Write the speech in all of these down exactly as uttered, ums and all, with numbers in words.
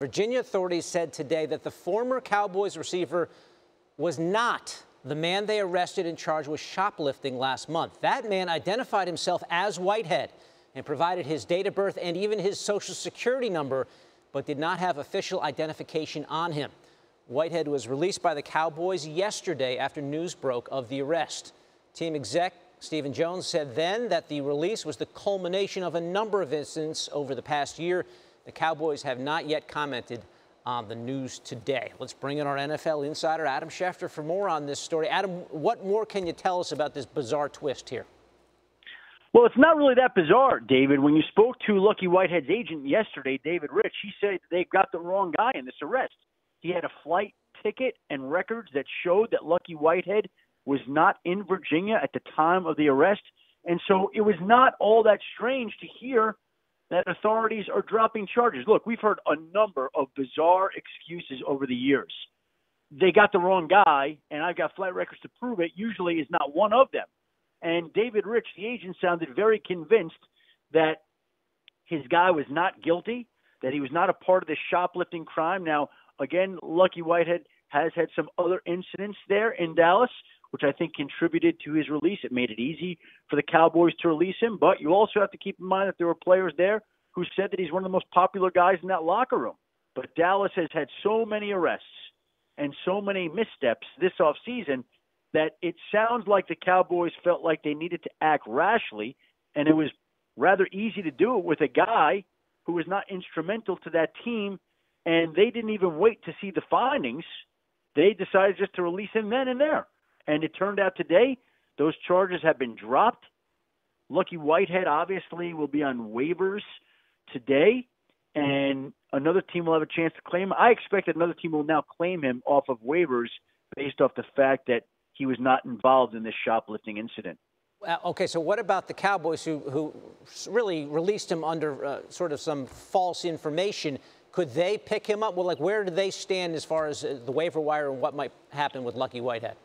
Virginia authorities said today that the former Cowboys receiver was not the man they arrested and charged with shoplifting last month. That man identified himself as Whitehead and provided his date of birth and even his social security number, but did not have official identification on him. Whitehead was released by the Cowboys yesterday after news broke of the arrest. Team exec Stephen Jones said then that the release was the culmination of a number of incidents over the past year. The Cowboys have not yet commented on the news today. Let's bring in our N F L insider, Adam Schefter, for more on this story. Adam, what more can you tell us about this bizarre twist here? Well, it's not really that bizarre, David. When you spoke to Lucky Whitehead's agent yesterday, David Rich, he said they got the wrong guy in this arrest. He had a flight ticket and records that showed that Lucky Whitehead was not in Virginia at the time of the arrest. And so it was not all that strange to hear that authorities are dropping charges. Look, we've heard a number of bizarre excuses over the years. They got the wrong guy, and I've got flight records to prove it. Usually is not one of them. And David Rich, the agent, sounded very convinced that his guy was not guilty, that he was not a part of the shoplifting crime. Now, again, Lucky Whitehead has had some other incidents there in Dallas, which I think contributed to his release. It made it easy for the Cowboys to release him. But you also have to keep in mind that there were players there who said that he's one of the most popular guys in that locker room. But Dallas has had so many arrests and so many missteps this offseason that it sounds like the Cowboys felt like they needed to act rashly, and it was rather easy to do it with a guy who was not instrumental to that team, and they didn't even wait to see the findings. They decided just to release him then and there. And it turned out today those charges have been dropped. Lucky Whitehead obviously will be on waivers today, and another team will have a chance to claim him. I expect that another team will now claim him off of waivers based off the fact that he was not involved in this shoplifting incident. Well, okay, so what about the Cowboys who, who really released him under uh, sort of some false information? Could they pick him up? Well, like, where do they stand as far as the waiver wire and what might happen with Lucky Whitehead?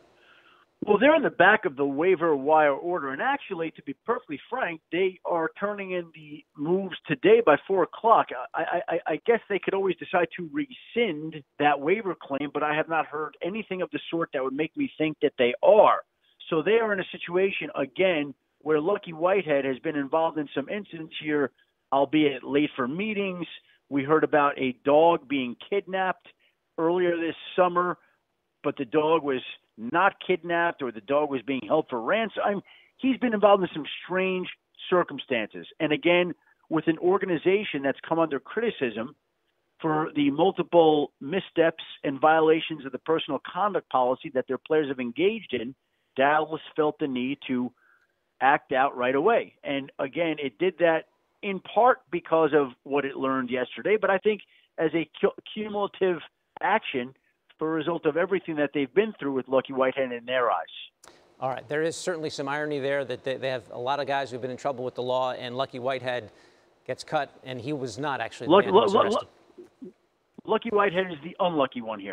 Well, they're in the back of the waiver wire order. And actually, to be perfectly frank, they are turning in the moves today by four o'clock. I, I, I guess they could always decide to rescind that waiver claim, but I have not heard anything of the sort that would make me think that they are. So they are in a situation, again, where Lucky Whitehead has been involved in some incidents here, albeit late for meetings. We heard about a dog being kidnapped earlier this summer, but the dog was not kidnapped, or the dog was being held for ransom. I mean, he's been involved in some strange circumstances. And again, with an organization that's come under criticism for the multiple missteps and violations of the personal conduct policy that their players have engaged in, Dallas felt the need to act out right away. And again, it did that in part because of what it learned yesterday, but I think as a cumulative action, for a result of everything that they've been through with Lucky Whitehead in their eyes. All right. There is certainly some irony there that they, they have a lot of guys who've been in trouble with the law, and Lucky Whitehead gets cut, and he was not actually the man who was arrested. Lucky Whitehead is the unlucky one here.